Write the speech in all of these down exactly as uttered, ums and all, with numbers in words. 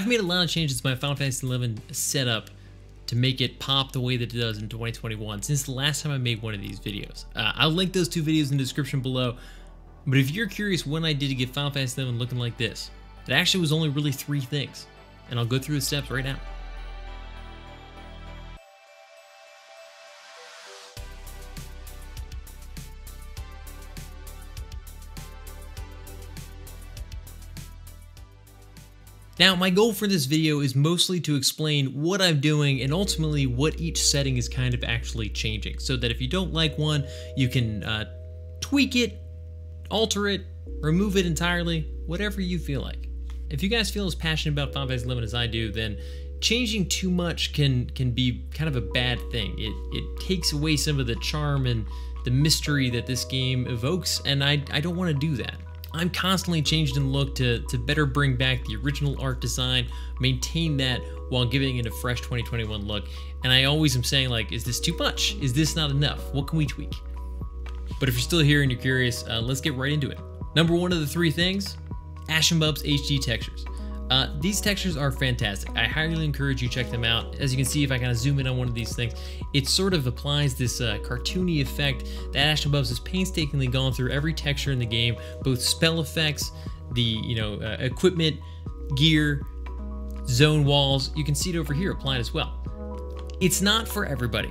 I've made a lot of changes to my Final Fantasy eleven setup to make it pop the way that it does in twenty twenty-one since the last time I made one of these videos. Uh, I'll link those two videos in the description below, but if you're curious when I did to get Final Fantasy eleven looking like this, it actually was only really three things, and I'll go through the steps right now. Now, my goal for this video is mostly to explain what I'm doing and ultimately what each setting is kind of actually changing, so that if you don't like one, you can uh, tweak it, alter it, remove it entirely, whatever you feel like. If you guys feel as passionate about Final Fantasy eleven as I do, then changing too much can can be kind of a bad thing. It, it takes away some of the charm and the mystery that this game evokes, and I, I don't want to do that. I'm constantly changed in look to, to better bring back the original art design, maintain that while giving it a fresh twenty twenty-one look. And I always am saying, like, is this too much? Is this not enough? What can we tweak? But if you're still here and you're curious, uh, let's get right into it. Number one of the three things, Ashenbubs H D textures. Uh, these textures are fantastic. I highly encourage you check them out. As you can see, if I kind of zoom in on one of these things, it sort of applies this uh, cartoony effect that Ashenbubs has painstakingly gone through every texture in the game, both spell effects, the you know uh, equipment, gear, zone walls. You can see it over here applied as well. It's not for everybody.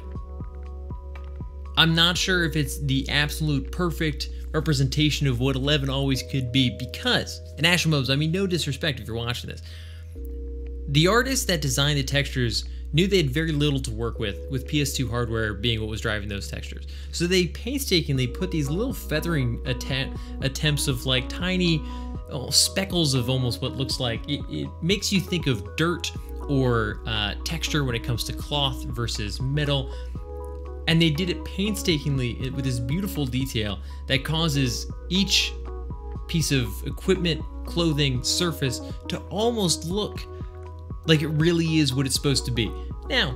I'm not sure if it's the absolute perfect representation of what eleven always could be, because, and Ashenbubs, I mean no disrespect if you're watching this, the artists that designed the textures knew they had very little to work with, with P S two hardware being what was driving those textures. So they painstakingly put these little feathering att attempts of like tiny oh, speckles of almost what looks like, it, it makes you think of dirt or uh, texture when it comes to cloth versus metal. And they did it painstakingly with this beautiful detail that causes each piece of equipment, clothing, surface to almost look like it really is what it's supposed to be. Now,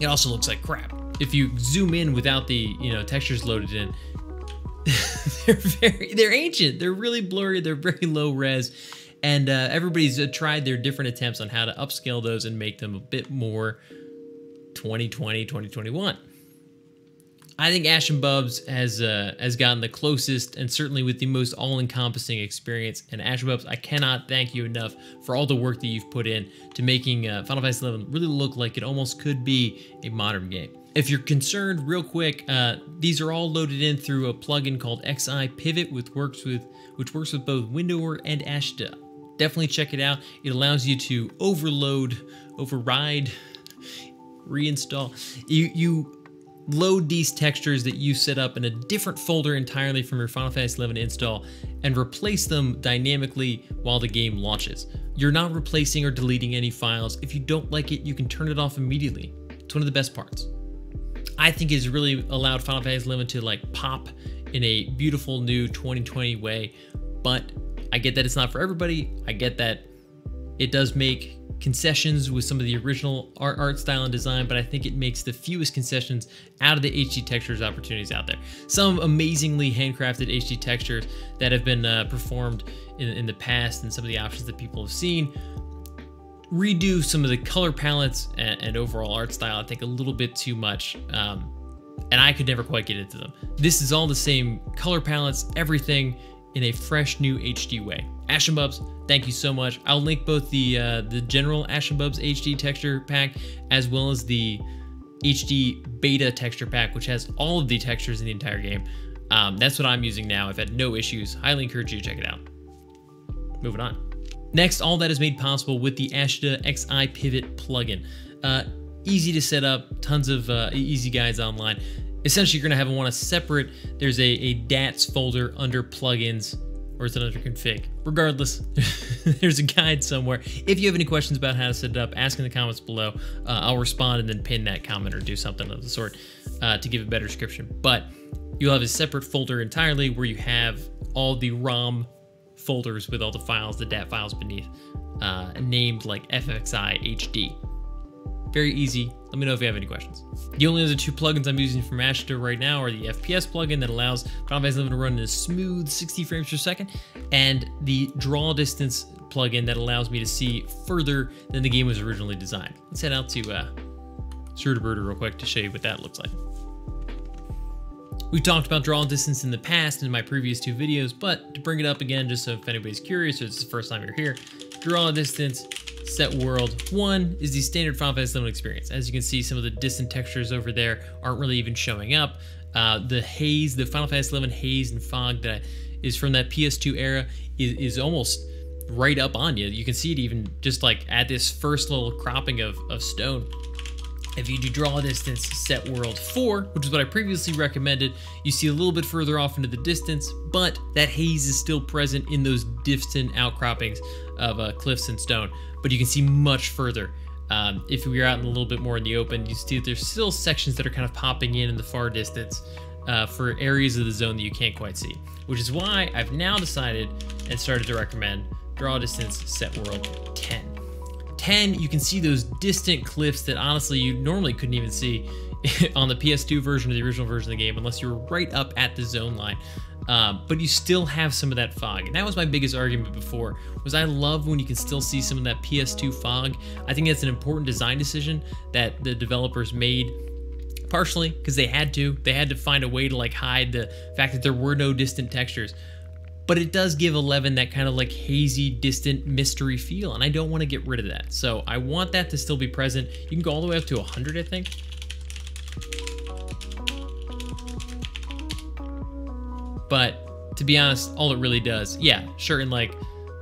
it also looks like crap. If you zoom in without the you know textures loaded in, they're very, they're ancient. They're really blurry. They're very low res. And uh, everybody's uh, tried their different attempts on how to upscale those and make them a bit more twenty twenty, twenty twenty-one. I think Ashenbubs has uh, has gotten the closest and certainly with the most all-encompassing experience. And Ashenbubs, I cannot thank you enough for all the work that you've put in to making uh, Final Fantasy eleven really look like it almost could be a modern game. If you're concerned, real quick, uh, these are all loaded in through a plugin called X I Pivot, which works with which works with both Windower and Ashita. Definitely check it out. It allows you to overload, override, reinstall. You you. Load these textures that you set up in a different folder entirely from your Final Fantasy eleven install and replace them dynamically while the game launches. You're not replacing or deleting any files. If you don't like it, you can turn it off immediately. It's one of the best parts. I think it's really allowed Final Fantasy eleven to like pop in a beautiful new twenty twenty way, but I get that it's not for everybody. I get that it does make concessions with some of the original art, art style and design, but I think it makes the fewest concessions out of the H D textures opportunities out there. Some amazingly handcrafted H D textures that have been uh, performed in, in the past and some of the options that people have seen redo some of the color palettes and, and overall art style, I think a little bit too much. Um, and I could never quite get into them. This is all the same color palettes, everything in a fresh new H D way. Ashenbubs, thank you so much. I'll link both the uh, the general Ashenbubs H D texture pack as well as the H D beta texture pack, which has all of the textures in the entire game. Um, that's what I'm using now. I've had no issues. Highly encourage you to check it out. Moving on. Next, all that is made possible with the Ashita X I Pivot plugin. Uh, easy to set up, tons of uh, easy guides online. Essentially, you're gonna have one a separate, there's a, a D A T S folder under plugins, or is it under config? Regardless, there's a guide somewhere. If you have any questions about how to set it up, ask in the comments below. Uh, I'll respond and then pin that comment or do something of the sort uh, to give a better description. But you'll have a separate folder entirely where you have all the ROM folders with all the files, the D A T files beneath, uh, named like F X A A H D. Very easy. Let me know if you have any questions. The only other two plugins I'm using from Ashita right now are the F P S plugin that allows Final Fantasy eleven to run in a smooth sixty frames per second, and the draw distance plugin that allows me to see further than the game was originally designed. Let's head out to uh, Surtaburta real quick to show you what that looks like. We've talked about draw distance in the past in my previous two videos, but to bring it up again, just so if anybody's curious or it's the first time you're here, draw distance, set world one is the standard Final Fantasy level experience. As you can see, some of the distant textures over there aren't really even showing up. Uh, the haze, the Final Fantasy eleven haze and fog that is from that P S two era is, is almost right up on you. You can see it even just like at this first little cropping of, of stone. If you do draw distance set world four, which is what I previously recommended, you see a little bit further off into the distance, but that haze is still present in those distant outcroppings of uh, cliffs and stone, but you can see much further. Um, if we are out in a little bit more in the open, you see that there's still sections that are kind of popping in in the far distance uh, for areas of the zone that you can't quite see, which is why I've now decided and started to recommend draw distance set world ten. ten, you can see those distant cliffs that honestly you normally couldn't even see on the P S two version or the original version of the game unless you were right up at the zone line. Um, but you still have some of that fog, and that was my biggest argument before, was I love when you can still see some of that P S two fog. I think that's an important design decision that the developers made, partially because they had to. They had to find a way to like hide the fact that there were no distant textures. But it does give eleven that kind of like hazy, distant mystery feel, and I don't want to get rid of that. So I want that to still be present. You can go all the way up to one hundred, I think. But to be honest, all it really does, yeah, sure, in like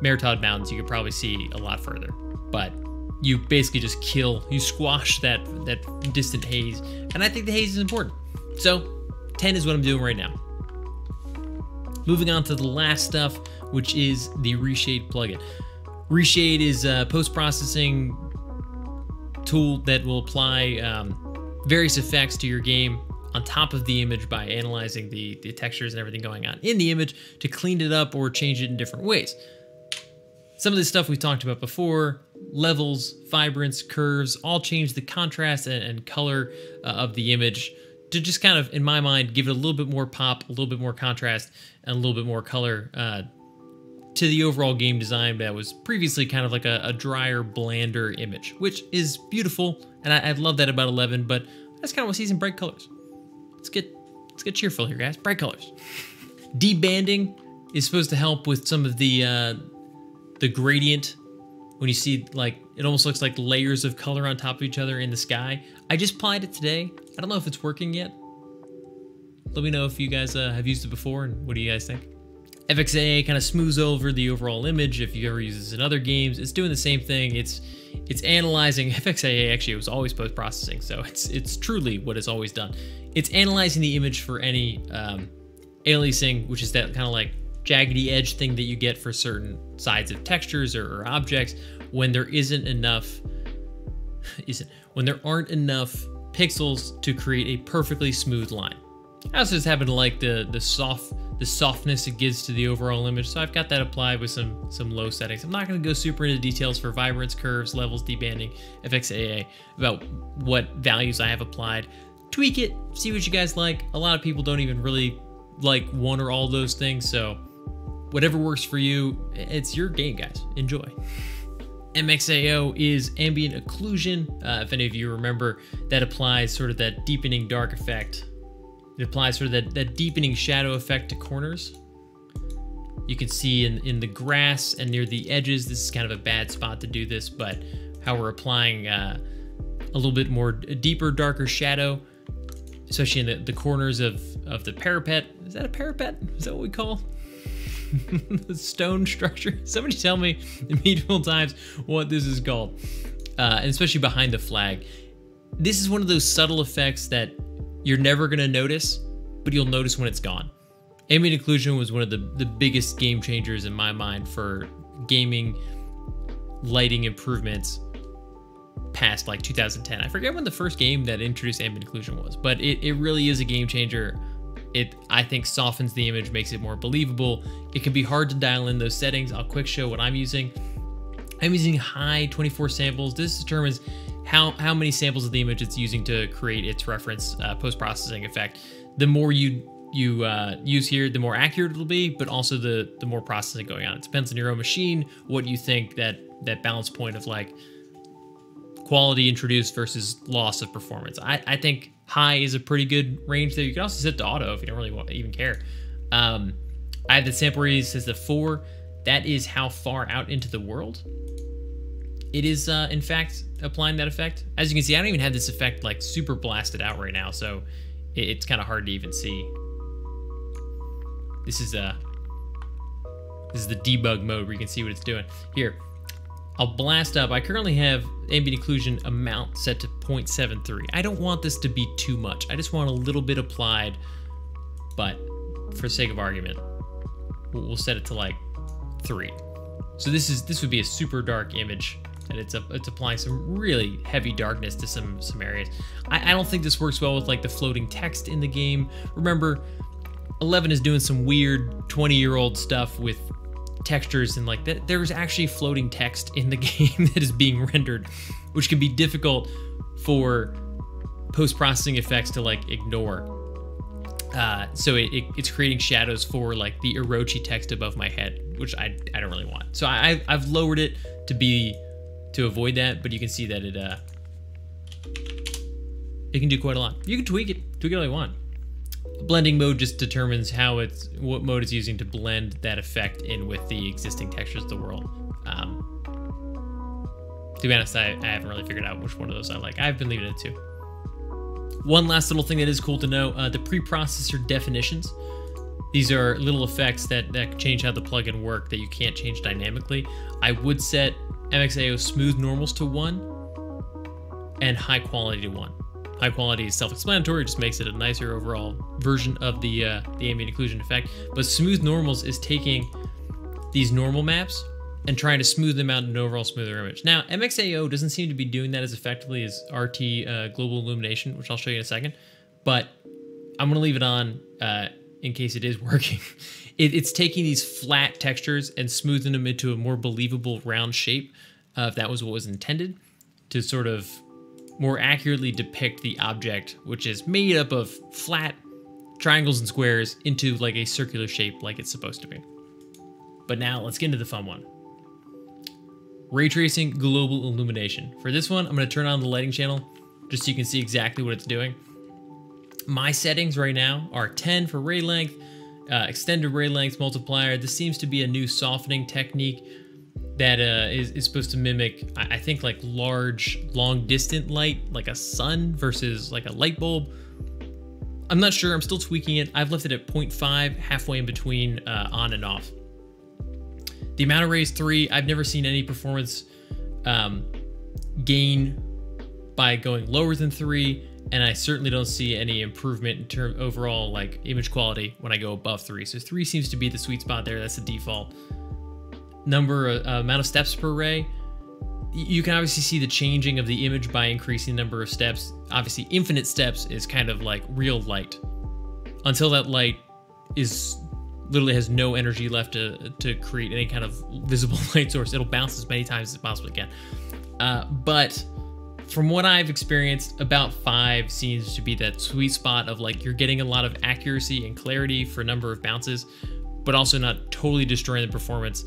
Meritod Mountains, you could probably see a lot further. But you basically just kill, you squash that, that distant haze, and I think the haze is important. So ten is what I'm doing right now. Moving on to the last stuff, which is the Reshade plugin. Reshade is a post-processing tool that will apply um, various effects to your game on top of the image by analyzing the, the textures and everything going on in the image to clean it up or change it in different ways. Some of this stuff we've talked about before, levels, vibrance, curves, all change the contrast and, and color uh, of the image to just kind of, in my mind, give it a little bit more pop, a little bit more contrast, and a little bit more color uh, to the overall game design that was previously kind of like a, a drier, blander image, which is beautiful, and I, I love that about eleven, but I just kind of want to see some bright colors. Let's get, let's get cheerful here, guys. Bright colors. Debanding is supposed to help with some of the, uh, the gradient. When you see, like, it almost looks like layers of color on top of each other in the sky. I just applied it today. I don't know if it's working yet. Let me know if you guys uh, have used it before and what do you guys think? F X A A kind of smooths over the overall image if you ever use this in other games. It's doing the same thing. It's it's analyzing. F X A A actually, it was always post-processing, so it's it's truly what it's always done. It's analyzing the image for any um, aliasing, which is that kind of like jaggedy edge thing that you get for certain sides of textures or, or objects when there isn't enough isn't when there aren't enough pixels to create a perfectly smooth line. I also just happen to like the the soft the softness it gives to the overall image, so I've got that applied with some some low settings. I'm not going to go super into details for vibrance, curves, levels, debanding, F X A A about what values I have applied. Tweak it, see what you guys like. A lot of people don't even really like one or all those things, so whatever works for you, it's your game, guys. Enjoy. M X A O is ambient occlusion. Uh, if any of you remember, that applies sort of that deepening dark effect. It applies sort of that, that deepening shadow effect to corners. You can see in, in the grass and near the edges, this is kind of a bad spot to do this, but how we're applying uh, a little bit more deeper, darker shadow, especially in the, the corners of, of the parapet. Is that a parapet? Is that what we call the stone structure? Somebody tell me in medieval times what this is called, uh, and especially behind the flag. This is one of those subtle effects that you're never going to notice, but you'll notice when it's gone. Ambient occlusion was one of the, the biggest game changers in my mind for gaming lighting improvements past like two thousand ten. I forget when the first game that introduced ambient occlusion was, but it, it really is a game changer. It, I think, softens the image, makes it more believable. It can be hard to dial in those settings. I'll quick show what I'm using. I'm using high twenty-four samples. This determines how, how many samples of the image it's using to create its reference uh, post-processing effect. The more you you uh, use here, the more accurate it'll be, but also the the more processing going on. It depends on your own machine, what you think that that balance point of like quality introduced versus loss of performance. I, I think high is a pretty good range there. You can also set to auto if you don't really want, even care. Um, I have the sample read says the four. That is how far out into the world it is, uh, in fact, applying that effect. As you can see, I don't even have this effect like super blasted out right now, so it, it's kind of hard to even see. This is uh, this is the debug mode where you can see what it's doing. Here, I'll blast up. I currently have ambient occlusion amount set to zero point seven three. I don't want this to be too much. I just want a little bit applied, but for the sake of argument, we'll set it to like three. So this is this would be a super dark image, and it's a, it's applying some really heavy darkness to some some areas. I, I don't think this works well with like the floating text in the game. Remember, eleven is doing some weird twenty year old stuff with textures and like that. There's actually floating text in the game that is being rendered, which can be difficult for post-processing effects to like ignore. Uh, so it, it, it's creating shadows for like the Orochi text above my head, which I, I don't really want. So I, I've lowered it to be to avoid that, but you can see that it uh, it can do quite a lot. You can tweak it, tweak it all you want. Blending mode just determines how it's what mode it's using to blend that effect in with the existing textures of the world. Um, to be honest, I, I haven't really figured out which one of those I like. I've been leaving it to. One last little thing that is cool to know, uh, the preprocessor definitions. These are little effects that, that change how the plugin works that you can't change dynamically. I would set M X A O smooth normals to one and high quality to one. High quality is self-explanatory, just makes it a nicer overall version of the, uh, the ambient occlusion effect. But smooth normals is taking these normal maps and trying to smooth them out in an overall smoother image. Now, M X A O doesn't seem to be doing that as effectively as R T uh, Global Illumination, which I'll show you in a second, but I'm gonna leave it on uh, in case it is working. it, it's taking these flat textures and smoothing them into a more believable round shape, uh, if that was what was intended, to sort of more accurately depict the object, which is made up of flat triangles and squares, into like a circular shape like it's supposed to be. But now let's get into the fun one. Ray Tracing Global Illumination. For this one, I'm going to turn on the lighting channel just so you can see exactly what it's doing. My settings right now are ten for ray length, uh, extended ray length multiplier. This seems to be a new softening technique that uh, is, is supposed to mimic, I think, like large, long distant light, like a sun versus like a light bulb. I'm not sure. I'm still tweaking it. I've left it at zero point five, halfway in between uh, on and off. The amount of rays three, I've never seen any performance um, gain by going lower than three, and I certainly don't see any improvement in term overall like image quality when I go above three. So three seems to be the sweet spot there. That's the default number. Uh, amount of steps per ray. You can obviously see the changing of the image by increasing the number of steps. Obviously, infinite steps is kind of like real light until that light is literally has no energy left to, to create any kind of visible light source. It'll bounce as many times as it possibly can. Uh, but from what I've experienced, about five seems to be that sweet spot of like, you're getting a lot of accuracy and clarity for a number of bounces, but also not totally destroying the performance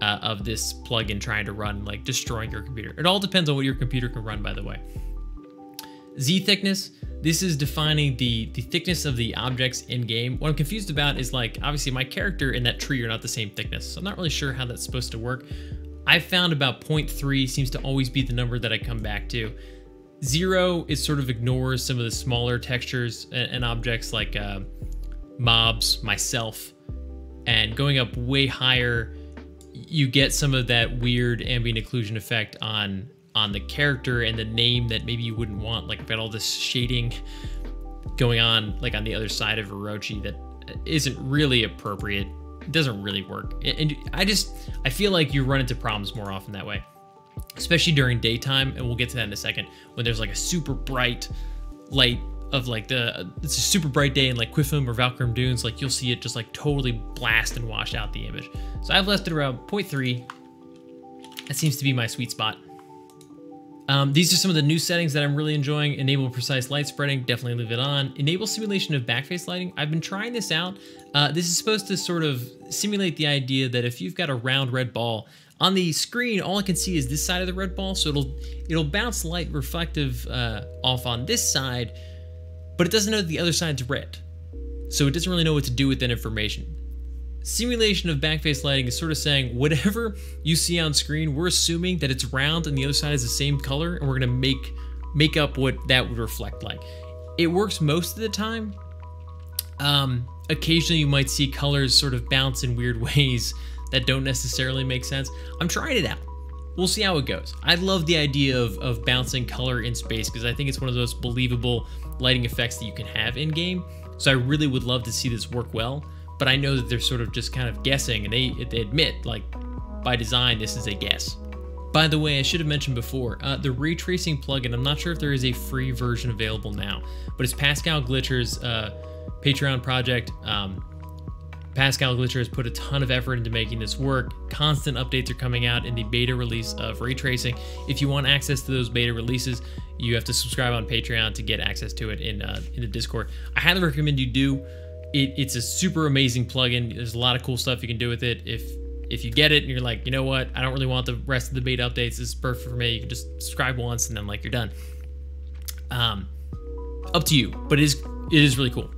uh, of this plugin trying to run, like destroying your computer. It all depends on what your computer can run, by the way. Z thickness, this is defining the, the thickness of the objects in game. What I'm confused about is like, obviously my character and that tree are not the same thickness. So I'm not really sure how that's supposed to work. I found about zero point three seems to always be the number that I come back to. Zero, it sort of ignores some of the smaller textures and, and objects like uh, mobs, myself, and going up way higher, you get some of that weird ambient occlusion effect on on the character and the name that maybe you wouldn't want. Like I've got all this shading going on, like on the other side of Orochi that isn't really appropriate. It doesn't really work. And I just, I feel like you run into problems more often that way, especially during daytime. And we'll get to that in a second when there's like a super bright light of like the, it's a super bright day in like Quiffam or Valkrum dunes. Like you'll see it just like totally blast and wash out the image. So I've left it around zero point three. That seems to be my sweet spot. Um, these are some of the new settings that I'm really enjoying. Enable precise light spreading, definitely leave it on. Enable simulation of backface lighting. I've been trying this out. Uh, this is supposed to sort of simulate the idea that if you've got a round red ball on the screen, all I can see is this side of the red ball, so it'll it'll bounce light reflective uh, off on this side, but it doesn't know that the other side's red, so it doesn't really know what to do with that information. Simulation of backface lighting is sort of saying whatever you see on screen, we're assuming that it's round and the other side is the same color, and we're gonna make make up what that would reflect like. It works most of the time. Um, occasionally you might see colors sort of bounce in weird ways that don't necessarily make sense. I'm trying it out. We'll see how it goes. I love the idea of, of bouncing color in space because I think it's one of those believable lighting effects that you can have in game. So I really would love to see this work well. But I know that they're sort of just kind of guessing, and they, they admit, like, by design, this is a guess. By the way, I should have mentioned before, uh, the ray tracing plugin, I'm not sure if there is a free version available now, but it's Pascal Glitcher's uh, Patreon project. Um, Pascal Glitcher has put a ton of effort into making this work. Constant updates are coming out in the beta release of ray tracing. If you want access to those beta releases, you have to subscribe on Patreon to get access to it in, uh, in the Discord. I highly recommend you do. It, it's a super amazing plugin. There's a lot of cool stuff you can do with it. If if you get it and you're like, you know what, I don't really want the rest of the beta updates, this is perfect for me. You can just subscribe once and then like you're done. Um, up to you, but it is it is really cool.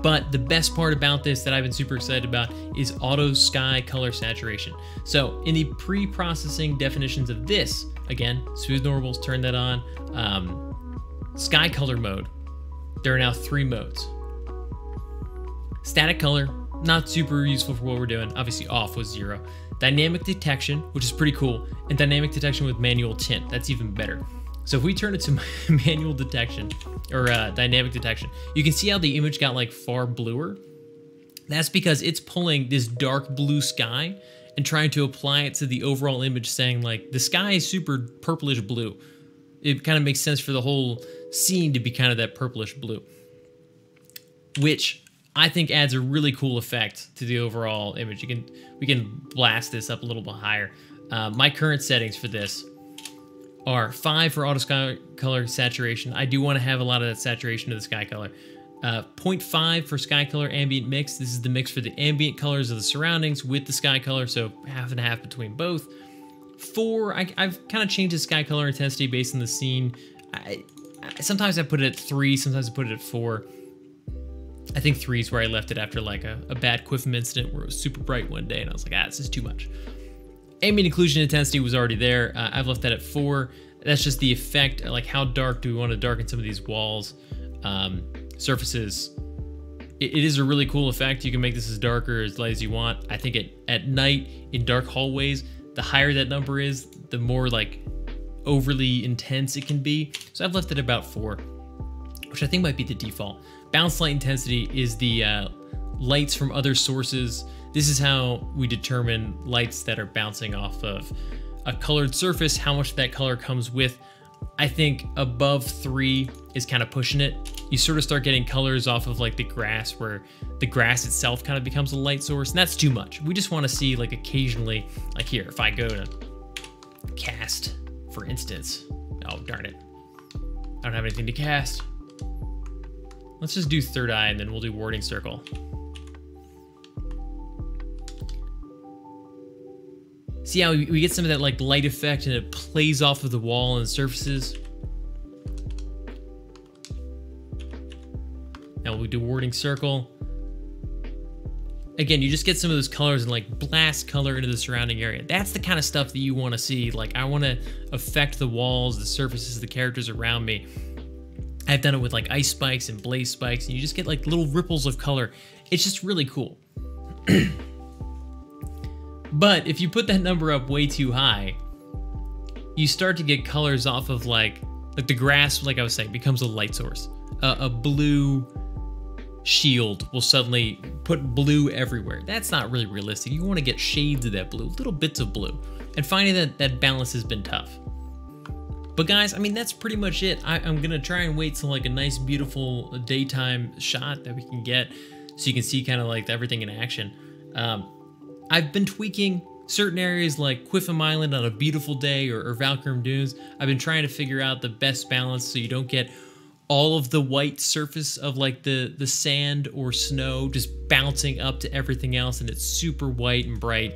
But the best part about this that I've been super excited about is auto sky color saturation. So in the pre-processing definitions of this, again, smooth normals, turn that on. Um, sky color mode. There are now three modes. Static color, not super useful for what we're doing. Obviously off was zero. Dynamic detection, which is pretty cool. And dynamic detection with manual tint, that's even better. So if we turn it to manual detection or uh, dynamic detection, you can see how the image got like far bluer. That's because it's pulling this dark blue sky and trying to apply it to the overall image, saying like the sky is super purplish blue. It kind of makes sense for the whole scene to be kind of that purplish blue, which I think adds a really cool effect to the overall image. You can we can blast this up a little bit higher. Uh, my current settings for this are five for auto sky color saturation. I do want to have a lot of that saturation of the sky color. Uh, zero point five for sky color ambient mix. This is the mix for the ambient colors of the surroundings with the sky color, so half and half between both. Four, I, I've kind of changed the sky color intensity based on the scene. I, I, sometimes I put it at three, sometimes I put it at four. I think three is where I left it after like a, a bad Quiffam incident where it was super bright one day and I was like, ah, this is too much. Ambient occlusion intensity was already there. Uh, I've left that at four. That's just the effect, like how dark do we want to darken some of these walls, um, surfaces. It, it is a really cool effect. You can make this as dark or as light as you want. I think it, at night in dark hallways, the higher that number is, the more like overly intense it can be. So I've left it about four, which I think might be the default. Bounce light intensity is the uh, lights from other sources. This is how we determine lights that are bouncing off of a colored surface, how much that color comes with. I think above three is kind of pushing it. You sort of start getting colors off of like the grass where the grass itself kind of becomes a light source, and that's too much. We just want to see like occasionally, like here, if I go to cast, for instance, oh, darn it. I don't have anything to cast. Let's just do third eye and then we'll do warding circle. See how we get some of that like light effect and it plays off of the wall and the surfaces. Now we'll do warding circle. Again, you just get some of those colors and like blast color into the surrounding area. That's the kind of stuff that you want to see. Like I want to affect the walls, the surfaces, the characters around me. I've done it with like ice spikes and blaze spikes, and you just get like little ripples of color. It's just really cool. But if you put that number up way too high, you start to get colors off of like, like the grass, like I was saying, becomes a light source. Uh, a blue shield will suddenly put blue everywhere. That's not really realistic. You want to get shades of that blue, little bits of blue. And finding that, that balance has been tough. But guys, I mean, that's pretty much it. I, I'm gonna try and wait till like a nice, beautiful daytime shot that we can get so you can see kind of like everything in action. Um, I've been tweaking certain areas like Quiffam Island on a beautiful day, or, or Valkrum Dunes, I've been trying to figure out the best balance so you don't get all of the white surface of like the, the sand or snow just bouncing up to everything else, and it's super white and bright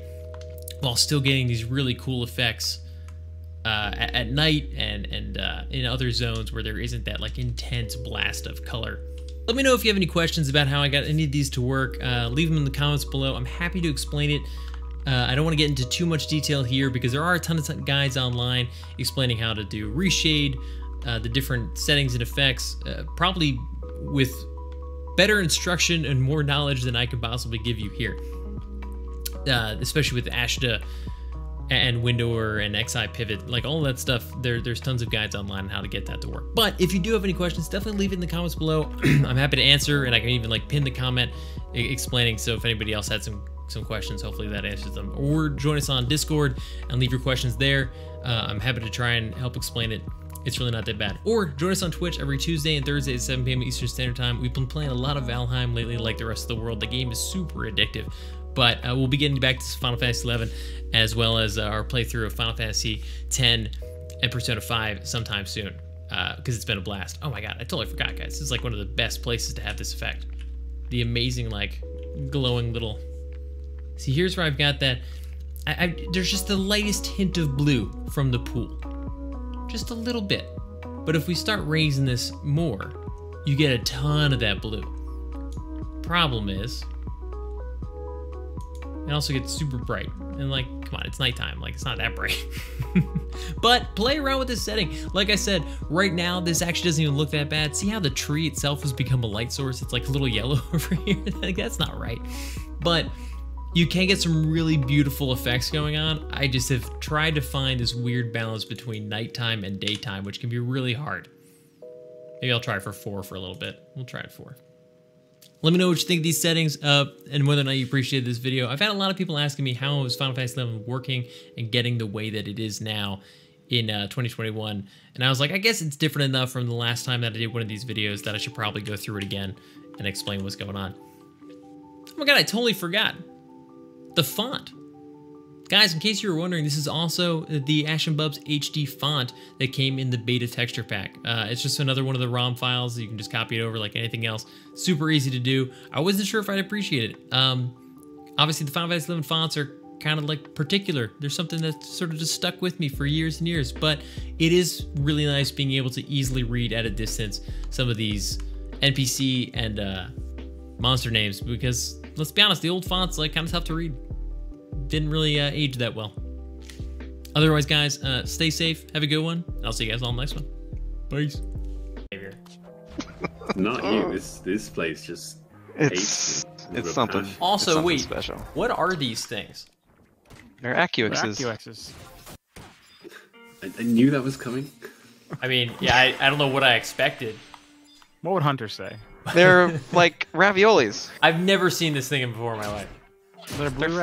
while still getting these really cool effects uh, at, at night and, and uh, in other zones where there isn't that like intense blast of color. Let me know if you have any questions about how I got any of these to work. Uh, leave them in the comments below. I'm happy to explain it. Uh, I don't want to get into too much detail here because there are a ton of guides online explaining how to do reshade, uh, the different settings and effects, uh, probably with better instruction and more knowledge than I can possibly give you here, uh, especially with Ashita and Windower and X I Pivot, like all that stuff. There, there's tons of guides online on how to get that to work. But if you do have any questions, definitely leave it in the comments below. I'm happy to answer, and I can even like pin the comment explaining. So if anybody else had some some questions, hopefully that answers them. Or join us on Discord and leave your questions there. Uh, I'm happy to try and help explain it. It's really not that bad. Or join us on Twitch every Tuesday and Thursday at seven p m Eastern Standard Time. We've been playing a lot of Valheim lately, like the rest of the world. The game is super addictive. But uh, we'll be getting back to Final Fantasy eleven, as well as uh, our playthrough of Final Fantasy ten and Persona five sometime soon, because uh, it's been a blast. Oh my god, I totally forgot, guys. This is like one of the best places to have this effect. The amazing, like, glowing little... See, here's where I've got that... I, I, there's just the lightest hint of blue from the pool. Just a little bit. But if we start raising this more, you get a ton of that blue. Problem is... it also gets super bright. And like, come on, it's nighttime. Like, it's not that bright. But play around with this setting. Like I said, right now, this actually doesn't even look that bad. See how the tree itself has become a light source? It's like a little yellow over here. Like, that's not right. But you can get some really beautiful effects going on. I just have tried to find this weird balance between nighttime and daytime, which can be really hard. Maybe I'll try it for four for a little bit. We'll try it for. Let me know what you think of these settings uh, and whether or not you appreciated this video. I've had a lot of people asking me how is Final Fantasy eleven working and getting the way that it is now in uh, twenty twenty-one. And I was like, I guess it's different enough from the last time that I did one of these videos that I should probably go through it again and explain what's going on. Oh my god, I totally forgot. The font. Guys, in case you were wondering, this is also the Ashenbubs H D font that came in the beta texture pack. Uh, it's just another one of the ROM files. You can just copy it over like anything else. Super easy to do. I wasn't sure if I'd appreciate it. Um, obviously, the Final Fantasy eleven fonts are kind of like particular. There's something that sort of just stuck with me for years and years, but it is really nice being able to easily read at a distance some of these N P C and uh, monster names, because let's be honest, the old fonts like kind of tough to read. Didn't really uh, age that well. Otherwise, guys, uh, stay safe. Have a good one. I'll see you guys all in the next one. Peace. Not you. This this place just hates you. It's something. Also, it's something wait. Special. What are these things? They're AccuX's. AccuX's. I, I knew that was coming. I mean, yeah, I, I don't know what I expected. What would Hunter say? They're like raviolis. I've never seen this thing before in my life. They're blue. They're